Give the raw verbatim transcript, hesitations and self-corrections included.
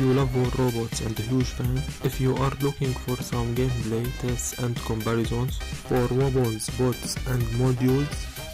If you love War Robots and huge fan, if you are looking for some gameplay, tests and comparisons for weapons, bots and modules,